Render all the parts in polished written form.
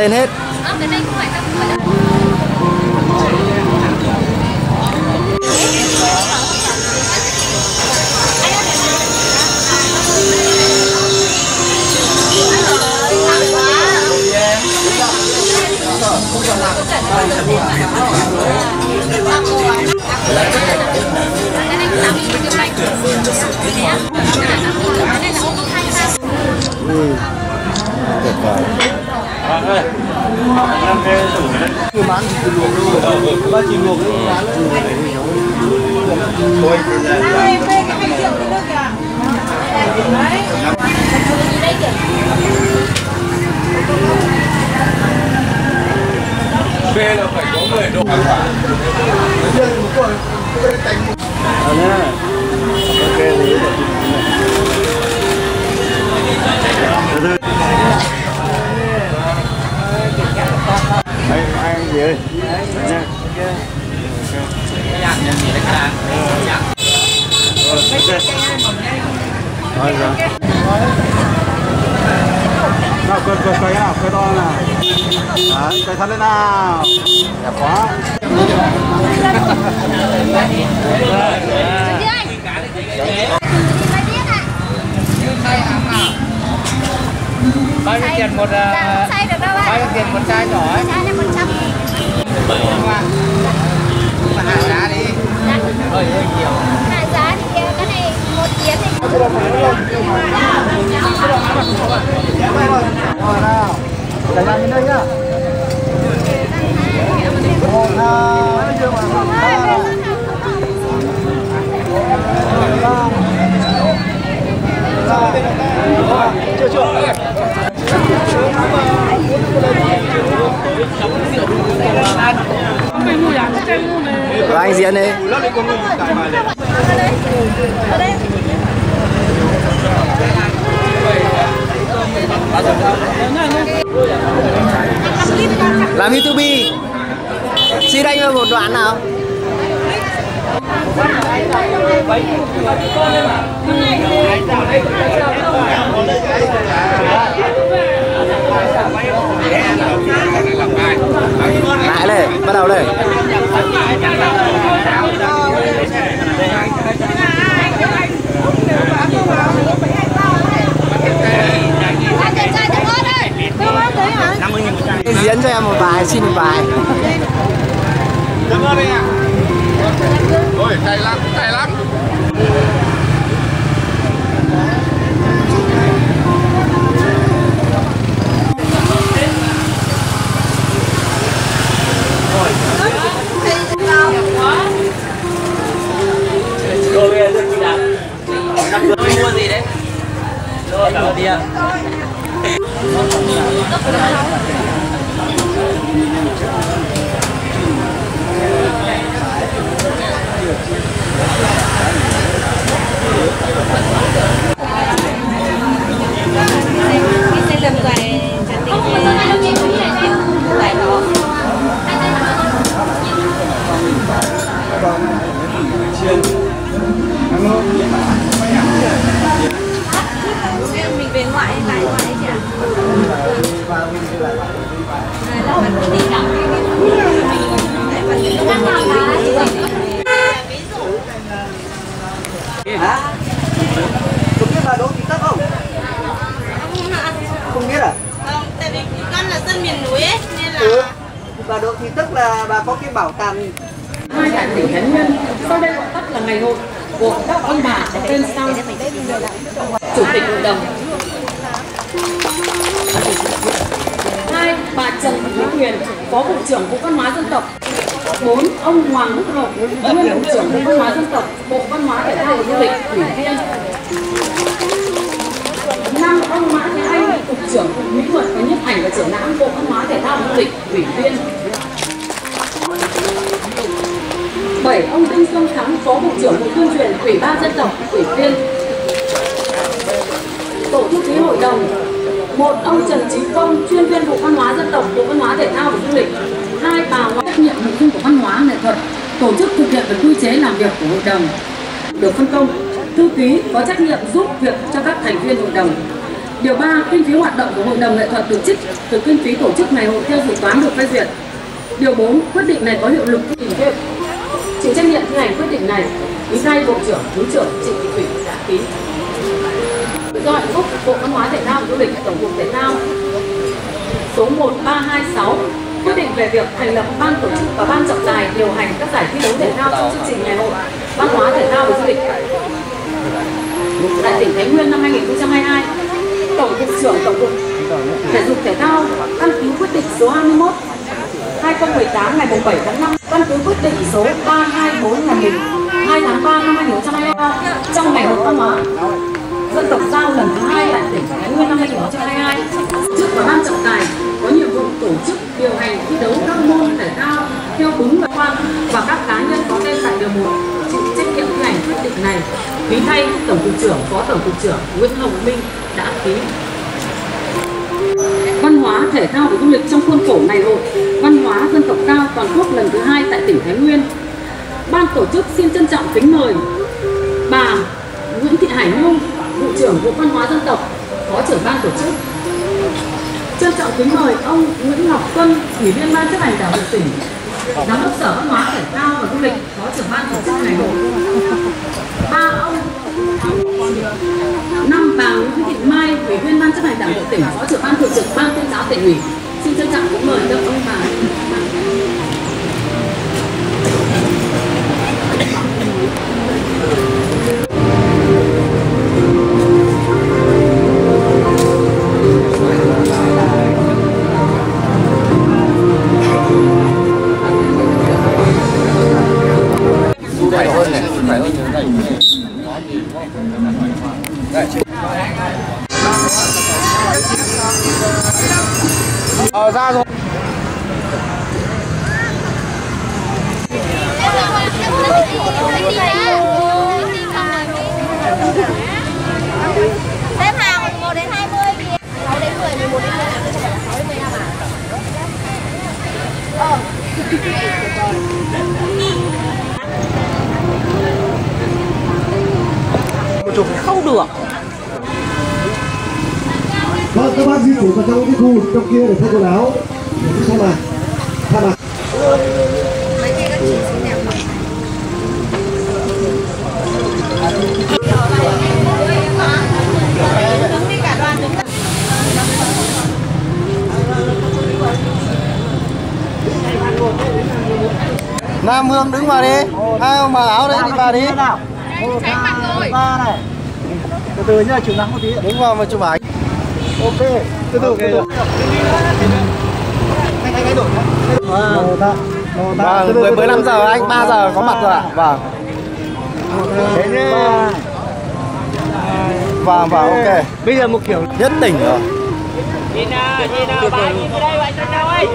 Tên hết. Chưa bán thì luộc luôn, ba chỉ luộc luôn bán thôi. Bê là phải có 10 độ. Nào, cười nào, cười to nào. Đấy, cười thật lên nào. Đẹp quá. Bao nhiêu tiền một chai nhỏ ấy? Chai này 100. Hạ giá đi. Hạ giá thì cái này 1 tiếng là anh diễn đi. Làm YouTube xin anh một đoạn nào. Lại đây, bắt đầu đây. Diễn cho em một bài, xin một bài. Cảm ơn anh ạ. Ôi, cay lắm, cay lắm. Mua gì đấy? Rồi, cảm ơn đi ạ. Bà Đỗ Thị Tức là bà có cái bảo tàng hai tại tỉnh Thái Nguyên. Sau đây gọi tắt là ngày hội của các ông bà có tên sau. Chủ tịch hội đồng. Hai, bà Trần Thị Huyền, Phó Cục trưởng Bộ Văn hóa Dân tộc. 4, ông Hoàng Đức Hậu, Nguyên Cục trưởng Bộ Văn hóa Dân tộc, Bộ Văn hóa Thể thao và Du lịch, ủy viên. 5, ông Mã Thế Anh, Cục trưởng Cục Mỹ thuật và Nhiếp ảnh và Triển lãm, Bộ Văn hóa Thể thao và Du lịch, ủy viên. 7, ông Đinh Xuân Thắng, Phó Cục trưởng Bộ Tuyên truyền, Ủy ban Dân tộc, ủy viên. Tổ thư ký hội đồng. 1, ông Trần Chí Công, chuyên viên Bộ Văn hóa Dân tộc, Bộ Văn hóa Thể thao và Du lịch. 2, bà Hoàng trách nhiệm nội dung của văn hóa nghệ thuật, tổ chức thực hiện và quy chế làm việc của hội đồng được phân công. Thư ký có trách nhiệm giúp việc cho các thành viên hội đồng. Điều 3, kinh phí hoạt động của hội đồng nghệ thuật được trích từ kinh phí tổ chức ngày hội theo dự toán được phê duyệt. Điều 4, quyết định này có hiệu lực. Chịu trách nhiệm thi hành quyết định này, Bí Thư, Bộ trưởng, Thứ trưởng Trịnh Thị Thủy đã ký. Do Hạnh Phúc, Bộ Văn hóa Thể thao Du lịch, Tổng cục Thể thao số 1326 quyết định về việc thành lập ban tổ chức và ban trọng tài điều hành các giải thi đấu thể thao trong chương trình ngày hội văn hóa thể thao và du lịch tại tỉnh Thái Nguyên năm 2022. Tổng cục trưởng Tổng cục Thể dục Thể thao căn cứ quyết định số 21 2018 ngày 7 tháng 5 căn cứ quyết định số 324 ngày 2 tháng 3 năm 2023 trong ngày hội văn hóa dân tộc giao lần thứ 2 tại tỉnh Thái Nguyên năm 2022. Trước và ban trọng tài có nhiệm vụ tổ chức điều hành thi đấu các môn thể thao theo đúng luật quan và các cá nhân có tên tại điều 1 chịu trách nhiệm thi hành quyết định này. Ký thay Tổng cục trưởng, Phó Tổng cục trưởng Nguyễn Hồng Minh đã ký. Văn hóa thể thao và du lịch trong khuôn khổ ngày hội văn hóa dân tộc giao toàn quốc lần thứ 2 tại tỉnh Thái Nguyên. Ban tổ chức xin trân trọng kính mời bà Nguyễn Thị Hải Nhung, Vụ trưởng Bộ Văn hóa Dân tộc, Phó trưởng ban tổ chức. Trân trọng kính mời ông Nguyễn Ngọc Tuân, Ủy viên Ban chấp hành Đảng bộ tỉnh, Giám đốc Sở Văn hóa Thể thao và Du lịch, Phó trưởng ban tổ chức ngày hội. 5. Bà Nguyễn Thị Mai, Ủy viên Ban chấp hành Đảng bộ tỉnh, Phó trưởng ban thường trực Ban tuyên giáo tỉnh ủy. Xin trân trọng kính mời ông bà. Ra rồi. Xếp hàng 1 đến 20 kìa. 6 đến 10, 11 đến 15. Không được. Vâng, các bác di chuyển vào trong cái khu trong kia để thay quần áo. Xong mà. Xong mà. Mấy cái chị xinh đẹp mà. Đứng đi cả đoàn đứng. Nam Hương đứng vào đi. Hai ông bà áo đấy đi vào đi. Tránh mặt rồi. Từ từ nhá, chịu nắng một tí. Đứng vào mà chụp ảnh. Ok, từ từ, từ từ. Anh đổi nhá. Vâng, mới 5 giờ anh, 3 giờ có mặt rồi ạ. Vâng. Thế nhé. Vâng, vâng, ok. Bây giờ một kiểu nhất tỉnh rồi. Nhìn bà nhìn vào đây vậy, sao nhau ấy.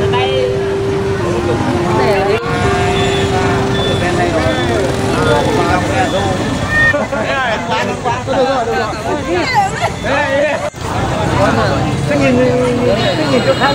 Từ đây. Cái nhìn chỗ khác,